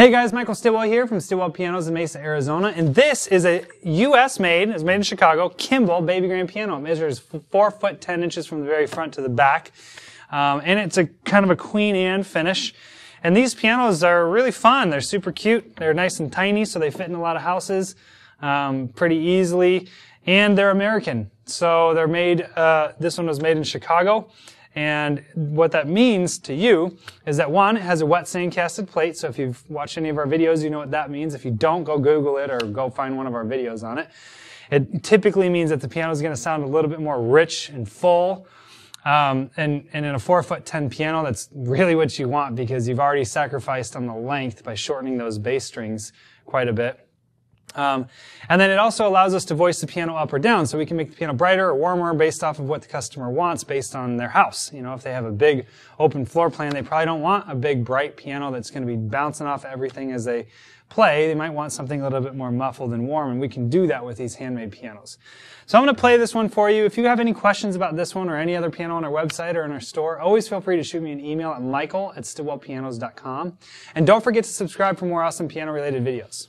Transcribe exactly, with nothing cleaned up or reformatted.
Hey guys, Michael Stilwell here from Stilwell Pianos in Mesa, Arizona, and this is a U S made, it's made in Chicago, Kimball Baby Grand Piano. It measures four foot ten inches from the very front to the back, um, and it's a kind of a Queen Anne finish. And these pianos are really fun. They're super cute. They're nice and tiny, so they fit in a lot of houses um, pretty easily, and they're American. So they're made, uh, this one was made in Chicago. And what that means to you is that, one, it has a wet sandcasted plate, so if you've watched any of our videos, you know what that means. If you don't, go Google it or go find one of our videos on it. It typically means that the piano is going to sound a little bit more rich and full. Um, and, and in a four foot ten piano, that's really what you want, because you've already sacrificed on the length by shortening those bass strings quite a bit. Um, and then it also allows us to voice the piano up or down, so we can make the piano brighter or warmer based off of what the customer wants based on their house. You know, if they have a big open floor plan, they probably don't want a big bright piano that's going to be bouncing off everything as they play. They might want something a little bit more muffled and warm, and we can do that with these handmade pianos. So I'm going to play this one for you. If you have any questions about this one or any other piano on our website or in our store, always feel free to shoot me an email at michael at stilwell pianos dot com. And don't forget to subscribe for more awesome piano related videos.